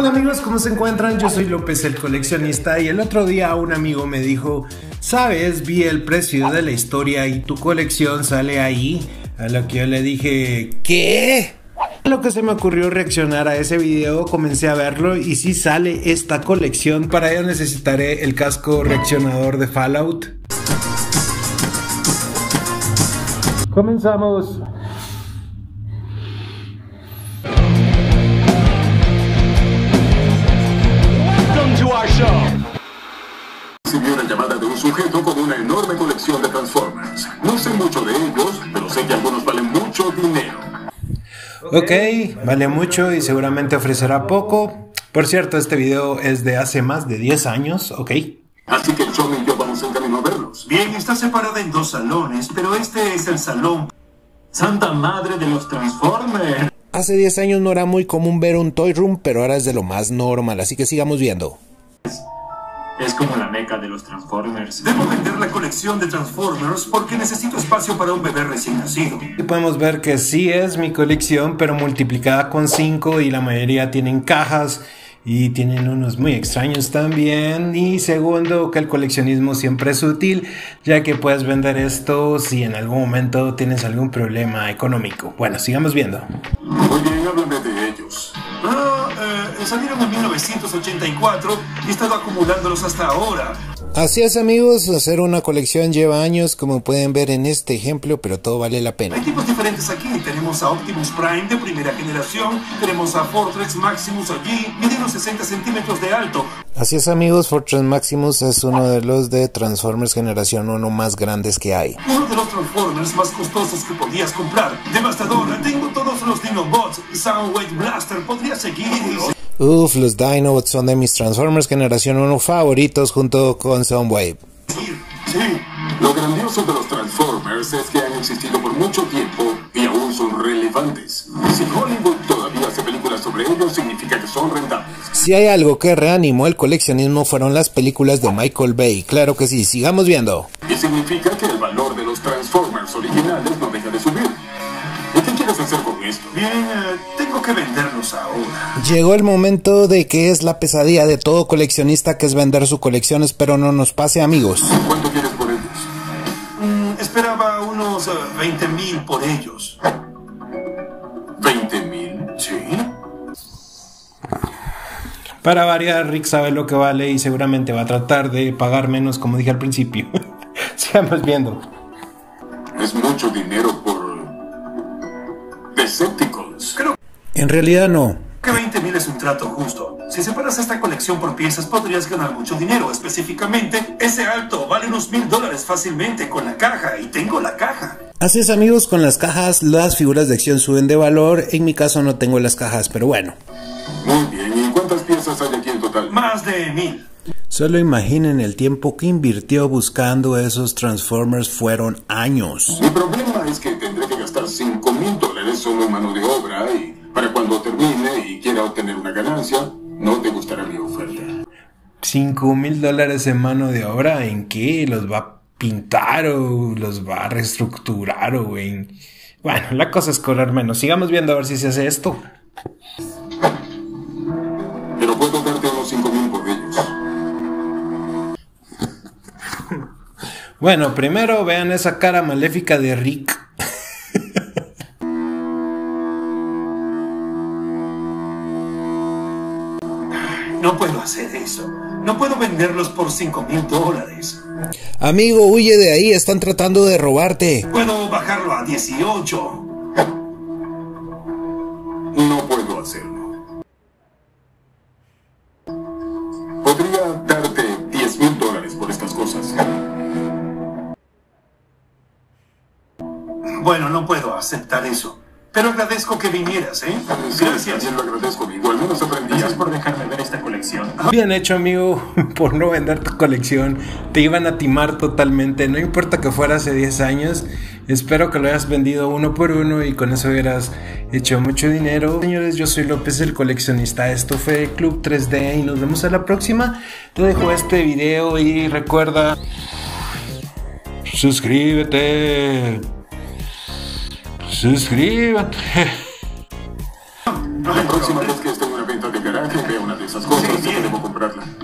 Hola amigos, ¿cómo se encuentran? Yo soy López el coleccionista y el otro día un amigo me dijo: ¿sabes? Vi el precio de la historia y tu colección sale ahí. A lo que yo le dije: ¿qué? A lo que se me ocurrió reaccionar a ese video, comencé a verlo y sí sale esta colección. Para ello necesitaré el casco reaccionador de Fallout. Comenzamos. Recibió la llamada de un sujeto con una enorme colección de Transformers. No sé mucho de ellos, pero sé que algunos valen mucho dinero. Ok, vale mucho y seguramente ofrecerá poco. Por cierto, este video es de hace más de 10 años, ok. Así que John y yo vamos en camino a verlos. Bien, está separada en dos salones, pero este es el salón. ¡Santa madre de los Transformers! Hace 10 años no era muy común ver un Toy Room, pero ahora es de lo más normal, así que sigamos viendo. Es como la meca de los Transformers. Debo vender la colección de Transformers porque necesito espacio para un bebé recién nacido. Y podemos ver que sí es mi colección, pero multiplicada con 5, y la mayoría tienen cajas y tienen unos muy extraños también. Y segundo, que el coleccionismo siempre es útil, ya que puedes vender esto si en algún momento tienes algún problema económico. Bueno, sigamos viendo. Muy bien, háblame de ellos. Salieron en 1984 y he estado acumulándolos hasta ahora. Así es amigos, hacer una colección lleva años, como pueden ver en este ejemplo, pero todo vale la pena. Hay tipos diferentes aquí, tenemos a Optimus Prime de primera generación, tenemos a Fortress Maximus allí, mide unos 60 centímetros de alto. Así es amigos, Fortress Maximus es uno de los de Transformers generación 1 más grandes que hay. Uno de los Transformers más costosos que podías comprar. Devastadora, tengo todos los Dinobots, Soundwave, Blaster, podría seguir. Uff, los Dinobots son de mis Transformers Generación 1 favoritos junto con Soundwave. Sí, lo grandioso de los Transformers es que han existido por mucho tiempo y aún son relevantes. Si Hollywood todavía hace películas sobre ellos, significa que son rentables. Si hay algo que reanimó el coleccionismo fueron las películas de Michael Bay, claro que sí, sigamos viendo. Y significa que el valor de los Transformers originales no deja de subir. ¿Qué quieres hacer con esto? Bien, tengo que venderlos ahora. Llegó el momento de que es la pesadilla de todo coleccionista, que es vender sus colecciones, pero no nos pase, amigos. ¿Cuánto quieres por ellos? Esperaba unos 20.000 por ellos. ¿20.000? Sí. Para variar, Rick sabe lo que vale y seguramente va a tratar de pagar menos, como dije al principio. Sigamos viendo. Es mucho dinero por Decepticons. Creo... en realidad no. Que 20.000 es un trato justo. Si separas esta colección por piezas podrías ganar mucho dinero. Específicamente, ese alto vale unos $1,000 fácilmente con la caja. Y tengo la caja. Así es amigos, con las cajas las figuras de acción suben de valor. En mi caso no tengo las cajas, pero bueno. Muy bien, ¿y cuántas piezas hay aquí en total? Más de 1.000. Solo imaginen el tiempo que invirtió buscando esos Transformers, fueron años. Mi problema es que tendré que gastar $5,000 solo en mano de obra y para cuando termine y quiera obtener una ganancia, no te gustará mi oferta. $5,000 en mano de obra, ¿en qué? ¿Los va a pintar o los va a reestructurar o en...? Bueno, la cosa es cobrar menos. Sigamos viendo a ver si se hace esto. Pero puedo darte unos 5,000 por ellos. Bueno, primero vean esa cara maléfica de Rick. No puedo hacer eso. No puedo venderlos por $5,000. Amigo, huye de ahí. Están tratando de robarte. Puedo bajarlo a 18. No puedo hacerlo. Podría darte $10,000 por estas cosas. Bueno, no puedo aceptar eso. Pero agradezco que vinieras, ¿eh? Gracias. Yo lo agradezco, amigo. Al menos aprendí. Gracias por dejarme ver esta colección. Bien hecho, amigo, por no vender tu colección. Te iban a timar totalmente. No importa que fuera hace 10 años. Espero que lo hayas vendido uno por uno y con eso hubieras hecho mucho dinero. Señores, yo soy López el coleccionista. Esto fue Club 3D y nos vemos a la próxima. Te dejo este video y recuerda... suscríbete. Suscríbete. La próxima vez que esté en una venta de garaje, una de esas cosas, sí, tenemos que comprarla.